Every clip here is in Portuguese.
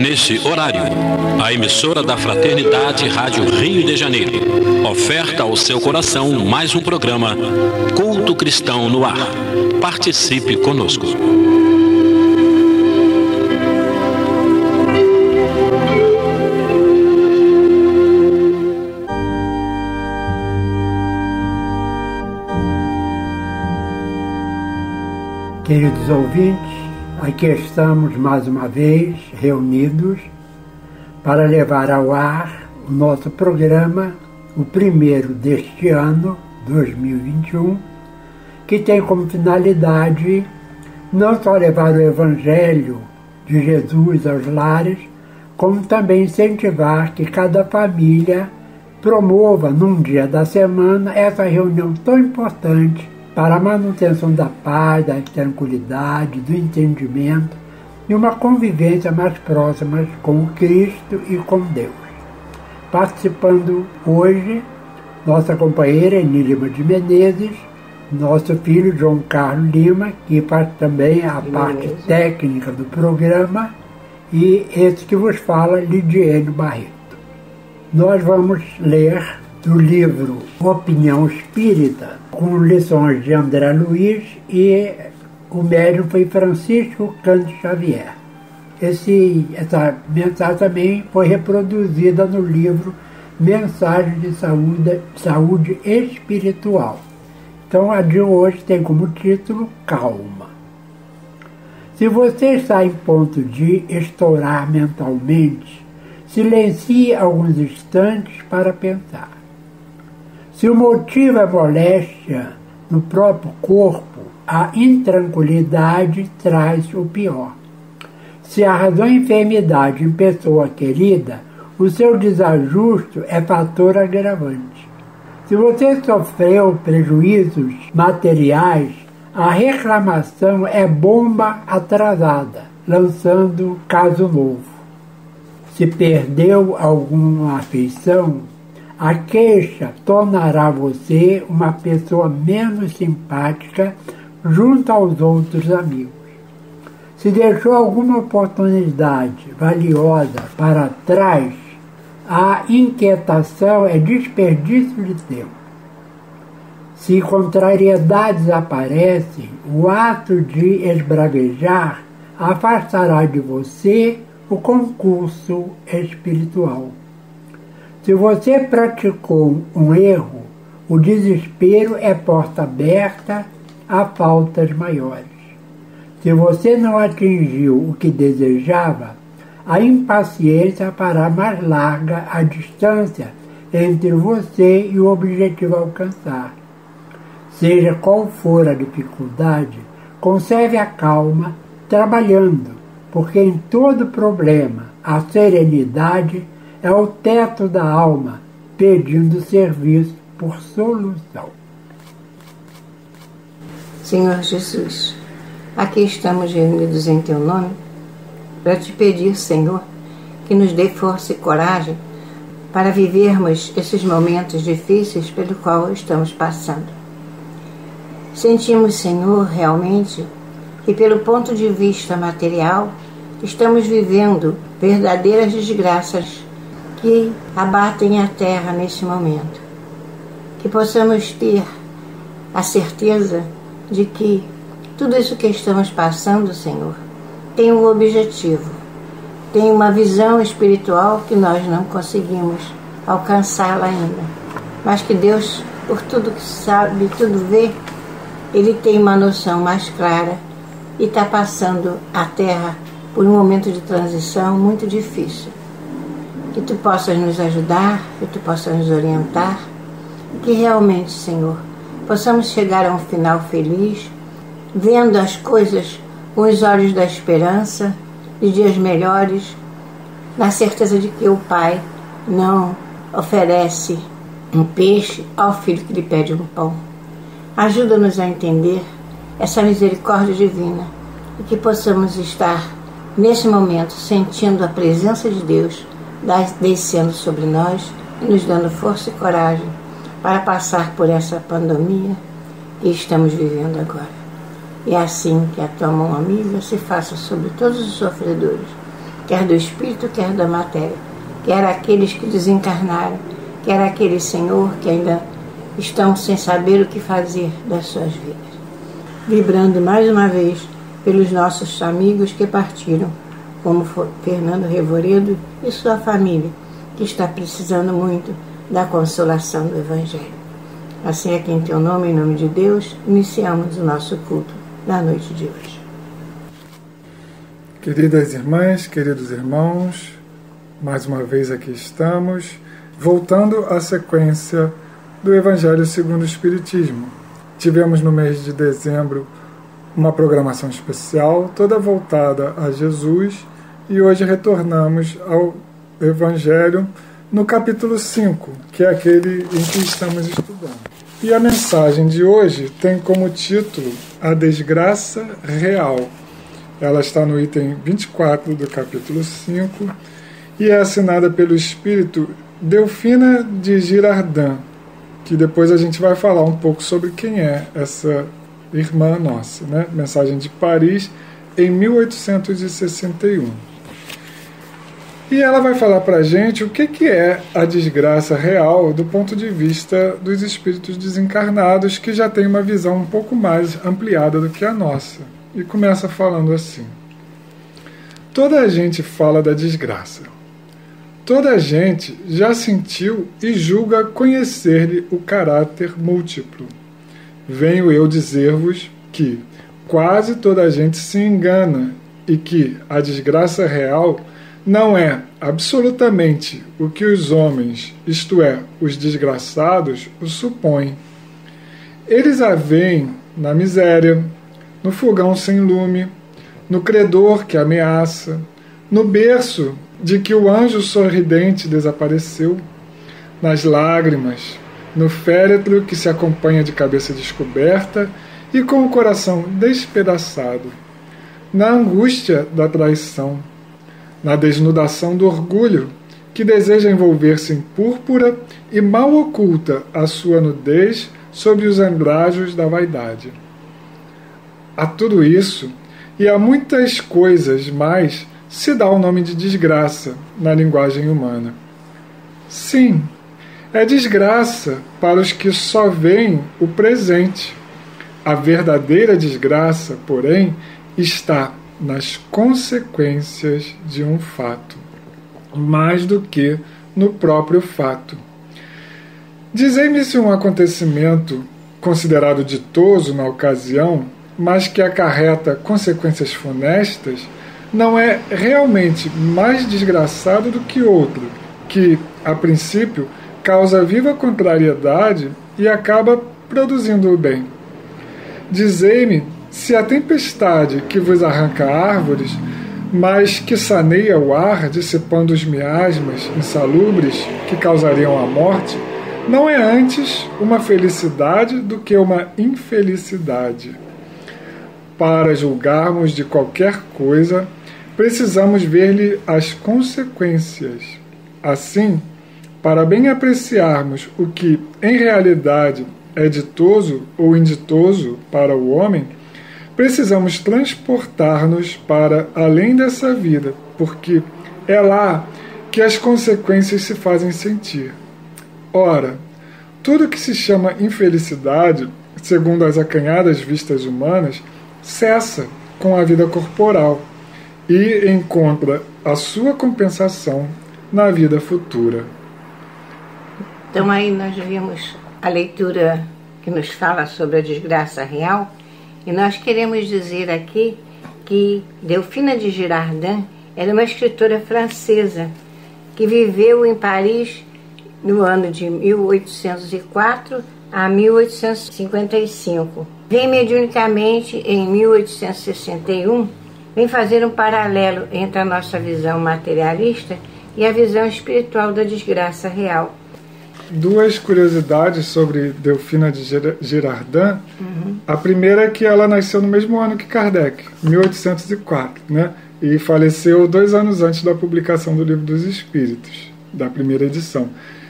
Nesse horário, a emissora da Fraternidade Rádio Rio de Janeiro oferta ao seu coração mais um programa Culto Cristão no Ar. Participe conosco. Queridos ouvintes, aqui estamos mais uma vez reunidos para levar ao ar o nosso programa, o primeiro deste ano, 2021, que tem como finalidade não só levar o Evangelho de Jesus aos lares, como também incentivar que cada família promova num dia da semana essa reunião tão importante para a manutenção da paz, da tranquilidade, do entendimento e uma convivência mais próxima com o Cristo e com Deus. Participando hoje, nossa companheira Enílima de Menezes, nosso filho João Carlos Lima, que faz também a parte técnica do programa, e esse que vos fala, Lidiane Barreto. Nós vamos ler do livro Opinião Espírita, com lições de André Luiz, e o médium foi Francisco Cândido Xavier. Essa mensagem também foi reproduzida no livro Mensagem de Saúde Espiritual. Então a de hoje tem como título Calma. Se você está em ponto de estourar mentalmente, silencie alguns instantes para pensar. Se o motivo é moléstia no próprio corpo, a intranquilidade traz o pior. Se arrasou enfermidade em pessoa querida, o seu desajuste é fator agravante. Se você sofreu prejuízos materiais, a reclamação é bomba atrasada, lançando caso novo. Se perdeu alguma afeição, a queixa tornará você uma pessoa menos simpática junto aos outros amigos. Se deixou alguma oportunidade valiosa para trás, a inquietação é desperdício de tempo. Se contrariedades aparecem, o ato de esbravejar afastará de você o concurso espiritual. Se você praticou um erro, o desespero é porta aberta a faltas maiores. Se você não atingiu o que desejava, a impaciência fará mais larga a distância entre você e o objetivo a alcançar. Seja qual for a dificuldade, conserve a calma trabalhando, porque em todo problema a serenidade é o teto da alma, pedindo serviço por solução. Senhor Jesus, aqui estamos reunidos em Teu nome para Te pedir, Senhor, que nos dê força e coragem para vivermos esses momentos difíceis pelo qual estamos passando. Sentimos, Senhor, realmente que pelo ponto de vista material estamos vivendo verdadeiras desgraças que abatem a terra neste momento. Que possamos ter a certeza de que tudo isso que estamos passando, Senhor, tem um objetivo, tem uma visão espiritual que nós não conseguimos alcançá-la ainda. Mas que Deus, por tudo que sabe, tudo vê, Ele tem uma noção mais clara e está passando a terra por um momento de transição muito difícil. Que Tu possas nos ajudar, que Tu possas nos orientar, que realmente, Senhor, possamos chegar a um final feliz, vendo as coisas com os olhos da esperança, de dias melhores, na certeza de que o Pai não oferece um peixe ao filho que lhe pede um pão. Ajuda-nos a entender essa misericórdia divina e que possamos estar, nesse momento, sentindo a presença de Deus descendo sobre nós e nos dando força e coragem para passar por essa pandemia que estamos vivendo agora. E é assim que a tua mão amiga se faça sobre todos os sofredores, quer do espírito, quer da matéria, quer aqueles que desencarnaram, quer aquele Senhor que ainda estão sem saber o que fazer das suas vidas. Vibrando mais uma vez pelos nossos amigos que partiram, como Fernando Revoredo e sua família, que está precisando muito da consolação do Evangelho. Assim é que em teu nome, em nome de Deus, iniciamos o nosso culto na noite de hoje. Queridas irmãs, queridos irmãos, mais uma vez aqui estamos, voltando à sequência do Evangelho segundo o Espiritismo. Tivemos no mês de dezembro uma programação especial, toda voltada a Jesus, e hoje retornamos ao Evangelho no capítulo 5, que é aquele em que estamos estudando. E a mensagem de hoje tem como título A Desgraça Real. Ela está no item 24 do capítulo 5 e é assinada pelo espírito Delfina de Girardin, que depois a gente vai falar um pouco sobre quem é essa irmã nossa, né? Mensagem de Paris, em 1861. E ela vai falar para a gente o que é a desgraça real do ponto de vista dos espíritos desencarnados, que já tem uma visão um pouco mais ampliada do que a nossa. E começa falando assim: toda a gente fala da desgraça. Toda a gente já sentiu e julga conhecer-lhe o caráter múltiplo. Venho eu dizer-vos que quase toda a gente se engana e que a desgraça real não é absolutamente o que os homens, isto é, os desgraçados, o supõem. Eles a veem na miséria, no fogão sem lume, no credor que ameaça, no berço de que o anjo sorridente desapareceu, nas lágrimas, no féretro que se acompanha de cabeça descoberta e com o coração despedaçado, na angústia da traição, na desnudação do orgulho, que deseja envolver-se em púrpura e mal oculta a sua nudez sob os andrajos da vaidade. A tudo isso, e a muitas coisas mais, se dá o nome de desgraça na linguagem humana. Sim, é desgraça para os que só veem o presente. A verdadeira desgraça, porém, está nas consequências de um fato, mais do que no próprio fato. Dizei-me se um acontecimento considerado ditoso na ocasião, mas que acarreta consequências funestas, não é realmente mais desgraçado do que outro, que, a princípio, causa viva contrariedade e acaba produzindo o bem. Dizei-me se a tempestade que vos arranca árvores, mas que saneia o ar, dissipando os miasmas insalubres que causariam a morte, não é antes uma felicidade do que uma infelicidade. Para julgarmos de qualquer coisa, precisamos ver-lhe as consequências. Assim, para bem apreciarmos o que, em realidade, é ditoso ou inditoso para o homem, precisamos transportar-nos para além dessa vida, porque é lá que as consequências se fazem sentir. Ora, tudo que se chama infelicidade, segundo as acanhadas vistas humanas, cessa com a vida corporal e encontra a sua compensação na vida futura. Então aí nós vimos a leitura que nos fala sobre a desgraça real. E nós queremos dizer aqui que Delfina de Girardin era uma escritora francesa que viveu em Paris no ano de 1804 a 1855. Vem mediunicamente em 1861, vem fazer um paralelo entre a nossa visão materialista e a visão espiritual da desgraça real. Duas curiosidades sobre Delfina de Girardin. A primeira é que ela nasceu no mesmo ano que Kardec, 1804, né? e faleceu 2 anos antes da publicação do Livro dos Espíritos, da primeira edição.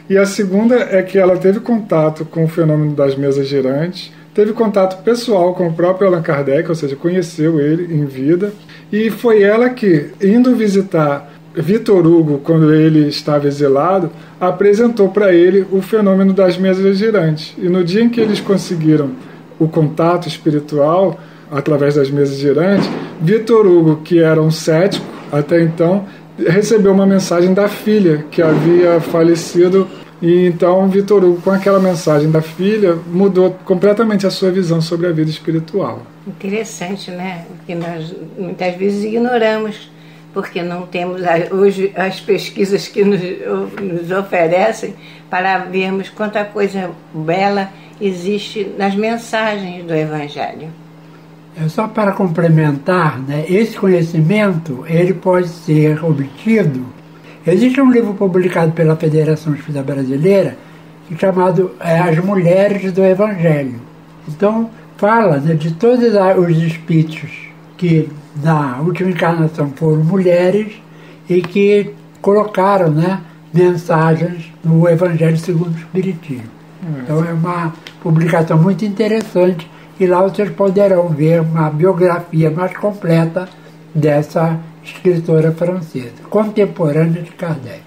E a segunda é que ela teve contato com o fenômeno das mesas girantes, teve contato pessoal com o próprio Allan Kardec, ou seja, conheceu ele em vida, e foi ela que, indo visitar Vitor Hugo, quando ele estava exilado, apresentou para ele o fenômeno das mesas girantes. E no dia em que eles conseguiram o contato espiritual, através das mesas girantes, Vitor Hugo, que era um cético até então, recebeu uma mensagem da filha que havia falecido, e então Vitor Hugo, com aquela mensagem da filha, mudou completamente a sua visão sobre a vida espiritual. Interessante, né? Porque nós muitas vezes ignoramos, porque não temos hoje as pesquisas que nos oferecem para vermos quanta coisa bela existe nas mensagens do Evangelho. É só para complementar, né, esse conhecimento ele pode ser obtido. Existe um livro publicado pela Federação Espírita Brasileira chamado As Mulheres do Evangelho. Então fala, né, de todos os espíritos que na última encarnação foram mulheres e que colocaram, né, mensagens no Evangelho segundo o Espiritismo. Então é uma publicação muito interessante. E lá vocês poderão ver uma biografia mais completa dessa escritora francesa, contemporânea de Kardec.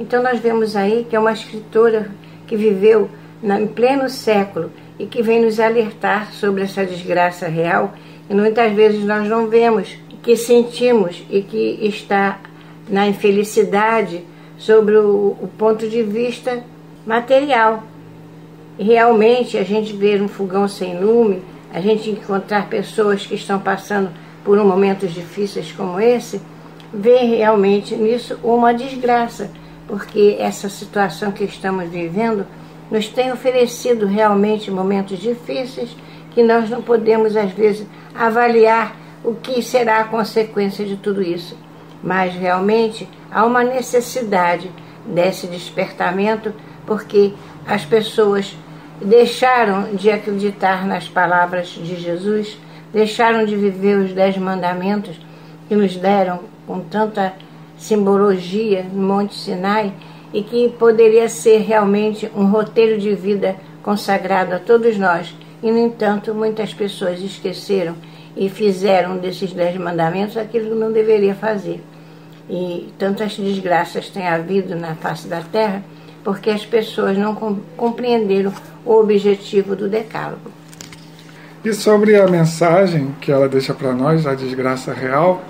Então nós vemos aí que é uma escritora que viveu em pleno século e que vem nos alertar sobre essa desgraça real, e muitas vezes nós não vemos, que sentimos e que está na infelicidade sobre o ponto de vista material. Realmente, a gente ver um fogão sem lume, a gente encontrar pessoas que estão passando por momentos difíceis como esse, ver realmente nisso uma desgraça, porque essa situação que estamos vivendo nos tem oferecido realmente momentos difíceis que nós não podemos, às vezes, avaliar o que será a consequência de tudo isso. Mas, realmente, há uma necessidade desse despertamento, porque as pessoas deixaram de acreditar nas palavras de Jesus, deixaram de viver os 10 mandamentos que nos deram com tanta simbologia no Monte Sinai, e que poderia ser realmente um roteiro de vida consagrado a todos nós. E, no entanto, muitas pessoas esqueceram e fizeram desses 10 mandamentos aquilo que não deveria fazer. E tantas desgraças têm havido na face da terra, porque as pessoas não compreenderam o objetivo do decálogo. E sobre a mensagem que ela deixa para nós, a desgraça real,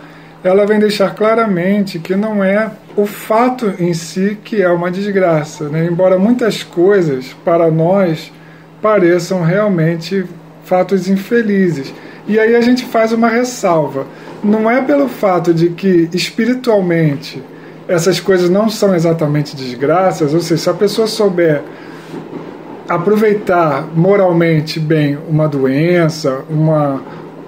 ela vem deixar claramente que não é o fato em si que é uma desgraça, né? Embora muitas coisas para nós pareçam realmente fatos infelizes. E aí a gente faz uma ressalva. Não é pelo fato de que espiritualmente essas coisas não são exatamente desgraças, ou seja, se a pessoa souber aproveitar moralmente bem uma doença,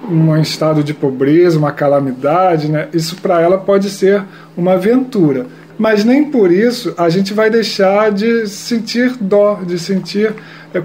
um estado de pobreza, uma calamidade, né, isso para ela pode ser uma aventura. Mas nem por isso a gente vai deixar de sentir dó, de sentir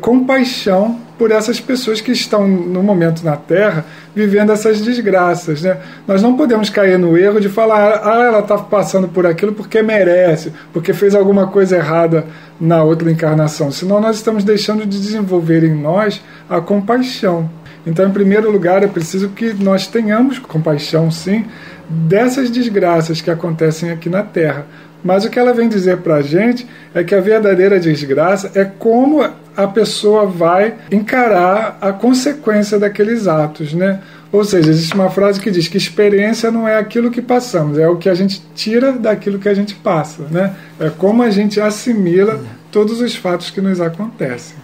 compaixão por essas pessoas que estão, no momento na Terra, vivendo essas desgraças, né? Nós não podemos cair no erro de falar, ah, ela está passando por aquilo porque merece, porque fez alguma coisa errada na outra encarnação, senão nós estamos deixando de desenvolver em nós a compaixão. Então, em primeiro lugar, é preciso que nós tenhamos compaixão, sim, dessas desgraças que acontecem aqui na Terra. Mas o que ela vem dizer para a gente é que a verdadeira desgraça é como a pessoa vai encarar a consequência daqueles atos, né? Ou seja, existe uma frase que diz que experiência não é aquilo que passamos, é o que a gente tira daquilo que a gente passa, né? É como a gente assimila todos os fatos que nos acontecem.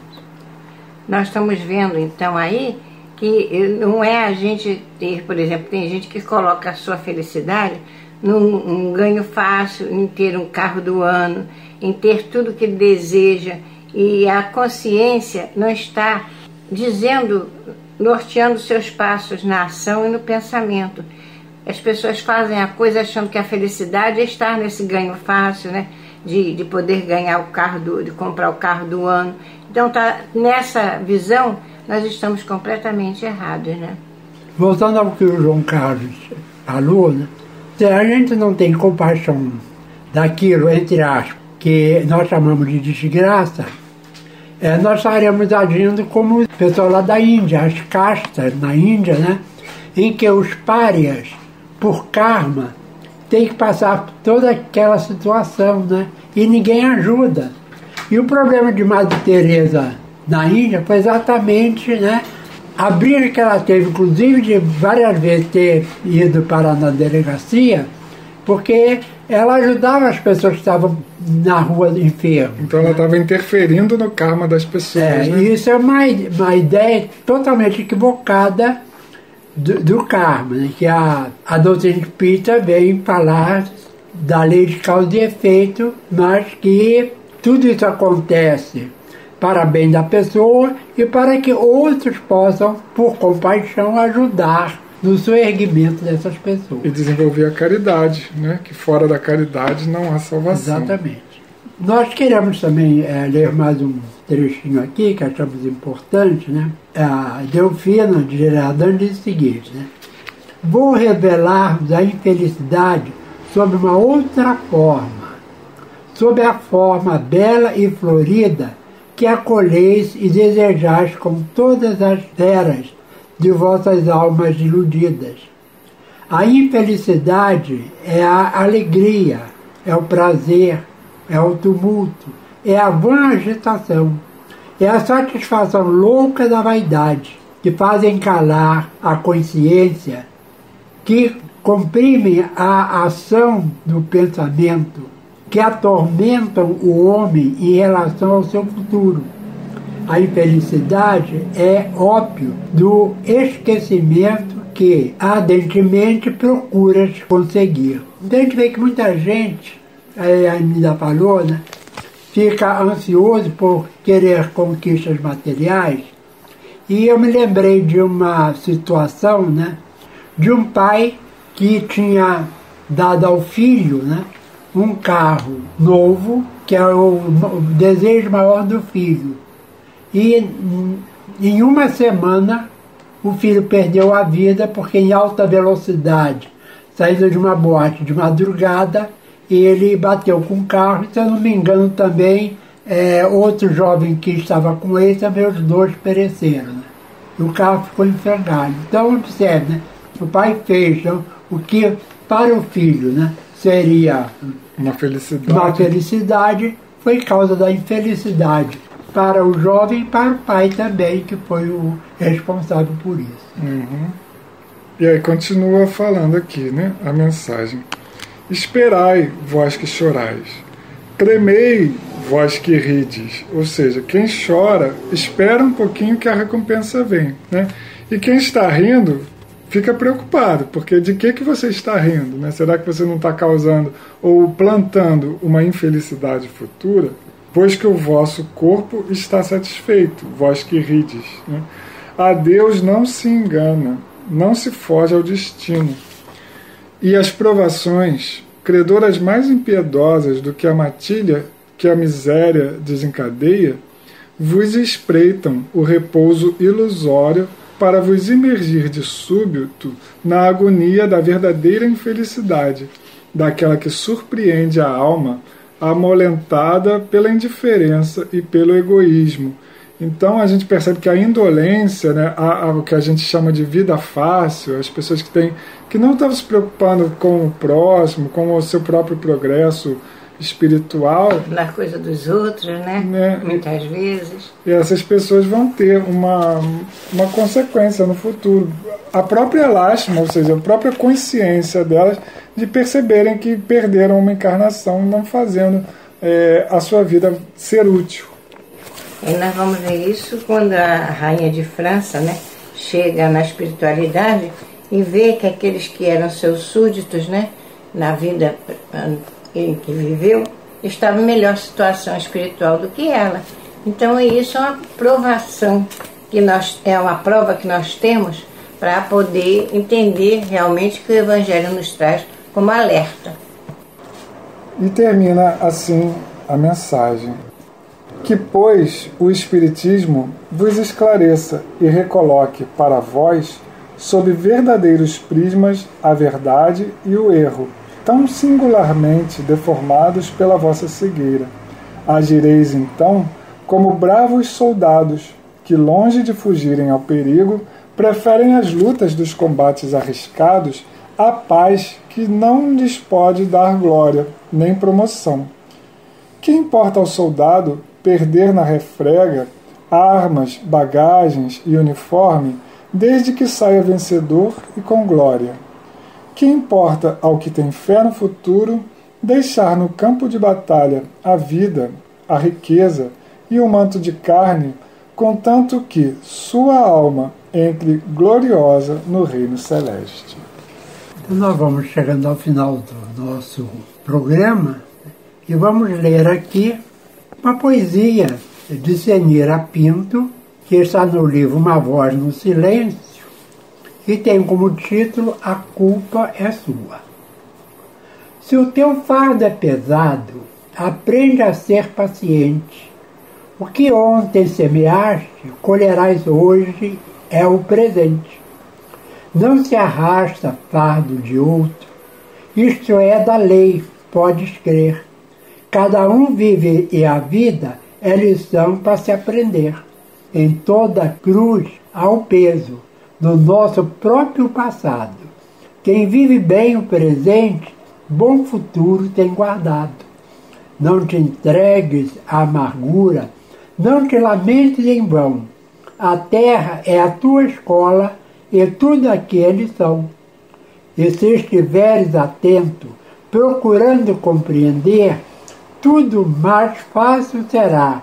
Nós estamos vendo, então, aí que não é a gente ter, por exemplo, tem gente que coloca a sua felicidade num ganho fácil, em ter um carro do ano, em ter tudo que deseja, e a consciência não está dizendo, norteando seus passos na ação e no pensamento. As pessoas fazem a coisa achando que a felicidade é estar nesse ganho fácil, né? De poder ganhar o carro, de comprar o carro do ano. Então tá, nessa visão nós estamos completamente errados, né? Voltando ao que o João Carlos aluno, a gente não tem compaixão daquilo, entre aspas, que nós chamamos de desgraça, nós estaremos agindo como o pessoal lá da Índia, as castas na Índia, né? Em que os párias, por karma, têm que passar por toda aquela situação, né? E ninguém ajuda. E o problema de Madre Teresa na Índia foi exatamente, né, a briga que ela teve, inclusive de várias vezes ter ido parar na delegacia, porque ela ajudava as pessoas que estavam na rua enfermas. Então ela estava interferindo no karma das pessoas. Né? Isso é uma ideia totalmente equivocada do karma, né? Que a doutrina espírita vem falar da lei de causa e efeito, mas que tudo isso acontece para bem da pessoa e para que outros possam, por compaixão, ajudar no seu erguimento dessas pessoas. E desenvolver a caridade, né? Que fora da caridade não há salvação. Exatamente. Nós queremos também ler mais um trechinho aqui, que achamos importante, né? A Delfina de Girardin diz o seguinte, né? Vou revelar-vos a infelicidade sob uma outra forma, sob a forma bela e florida que acolheis e desejais com todas as feras de vossas almas iludidas. A infelicidade é a alegria, é o prazer, é o tumulto, é a vã agitação, é a satisfação louca da vaidade, que fazem calar a consciência, que comprimem a ação do pensamento, que atormentam o homem em relação ao seu futuro. A infelicidade é ópio do esquecimento que ardentemente procura conseguir. Então a gente vê que muita gente, a Enílima falou, né, fica ansioso por querer conquistas materiais. E eu me lembrei de uma situação, né, de um pai que tinha dado ao filho, né, um carro novo, que era o desejo maior do filho. E em uma semana o filho perdeu a vida porque em alta velocidade, saindo de uma boate de madrugada, ele bateu com o carro, se eu não me engano também, outro jovem que estava com ele, também os dois pereceram. Né? E o carro ficou enferrujado. Então observe, né? O pai fez o que para o filho, né, seria uma felicidade, foi causa da infelicidade para o jovem e para o pai também, que foi o responsável por isso. Uhum. E aí continua falando aqui, né, a mensagem. Esperai, vós que chorais. Tremei, vós que rides. Ou seja, quem chora, espera um pouquinho que a recompensa vem. Né? E quem está rindo fica preocupado, porque de que você está rindo? Né? Será que você não está causando ou plantando uma infelicidade futura? Pois que o vosso corpo está satisfeito, vós que rides. Né? A Deus não se engana, não se foge ao destino. E as provações, credoras mais impiedosas do que a matilha que a miséria desencadeia, vos espreitam o repouso ilusório para vos imergir de súbito na agonia da verdadeira infelicidade, daquela que surpreende a alma, amolentada pela indiferença e pelo egoísmo. Então a gente percebe que a indolência, né, o que a gente chama de vida fácil, as pessoas que não estavam se preocupando com o próximo, com o seu próprio progresso espiritual, na coisa dos outros, né? Muitas vezes. E essas pessoas vão ter uma consequência no futuro. A própria lástima, ou seja, a própria consciência delas de perceberem que perderam uma encarnação, não fazendo a sua vida ser útil. E nós vamos ver isso quando a rainha de França, né, chega na espiritualidade e vê que aqueles que eram seus súditos, né, na vida em que viveu, estava em melhor situação espiritual do que ela. Então isso é uma provação que é uma prova que nós temos para poder entender realmente que o Evangelho nos traz como alerta. E termina assim a mensagem: que, pois, o Espiritismo vos esclareça e recoloque para vós sob verdadeiros prismas, a verdade e o erro, tão singularmente deformados pela vossa cegueira. Agireis, então, como bravos soldados, que, longe de fugirem ao perigo, preferem as lutas dos combates arriscados à paz que não lhes pode dar glória nem promoção. Que importa ao soldado perder na refrega armas, bagagens e uniforme, desde que saia vencedor e com glória? Que importa ao que tem fé no futuro deixar no campo de batalha a vida, a riqueza e o manto de carne, contanto que sua alma entre gloriosa no reino celeste? Então nós vamos chegando ao final do nosso programa e vamos ler aqui uma poesia de Senira Pinto, que está no livro Uma Voz no Silêncio, e tem como título A Culpa é Sua. Se o teu fardo é pesado, aprende a ser paciente. O que ontem semeaste, colherás hoje, é o presente. Não se arrasta fardo de outro, isto é da lei, podes crer. Cada um vive e a vida é lição para se aprender. Em toda cruz há o peso do nosso próprio passado. Quem vive bem o presente, bom futuro tem guardado. Não te entregues à amargura, não te lamentes em vão. A terra é a tua escola e tudo aqui é lição. E se estiveres atento, procurando compreender, tudo mais fácil será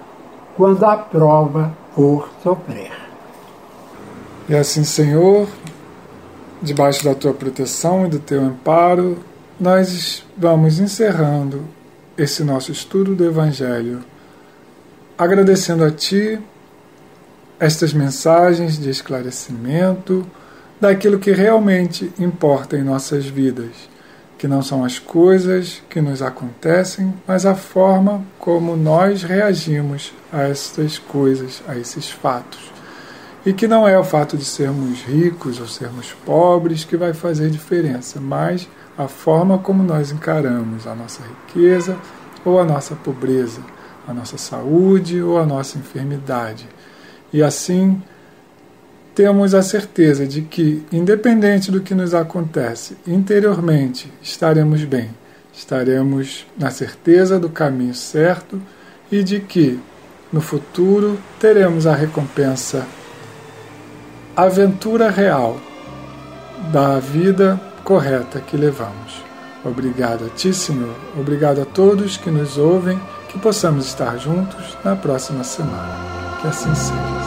quando a prova for sofrer. E assim, Senhor, debaixo da Tua proteção e do Teu amparo, nós vamos encerrando esse nosso estudo do Evangelho, agradecendo a Ti estas mensagens de esclarecimento daquilo que realmente importa em nossas vidas, que não são as coisas que nos acontecem, mas a forma como nós reagimos a estas coisas, a esses fatos. E que não é o fato de sermos ricos ou sermos pobres que vai fazer diferença, mas a forma como nós encaramos a nossa riqueza ou a nossa pobreza, a nossa saúde ou a nossa enfermidade. E assim, temos a certeza de que, independente do que nos acontece, interiormente estaremos bem, estaremos na certeza do caminho certo e de que, no futuro, teremos a recompensa, a aventura real da vida correta que levamos. Obrigado a Ti, Senhor, obrigado a todos que nos ouvem, que possamos estar juntos na próxima semana. Que assim seja.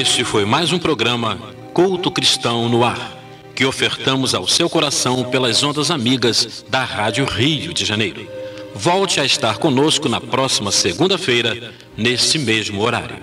Este foi mais um programa Culto Cristão no Ar, que ofertamos ao seu coração pelas ondas amigas da Rádio Rio de Janeiro. Volte a estar conosco na próxima segunda-feira, neste mesmo horário.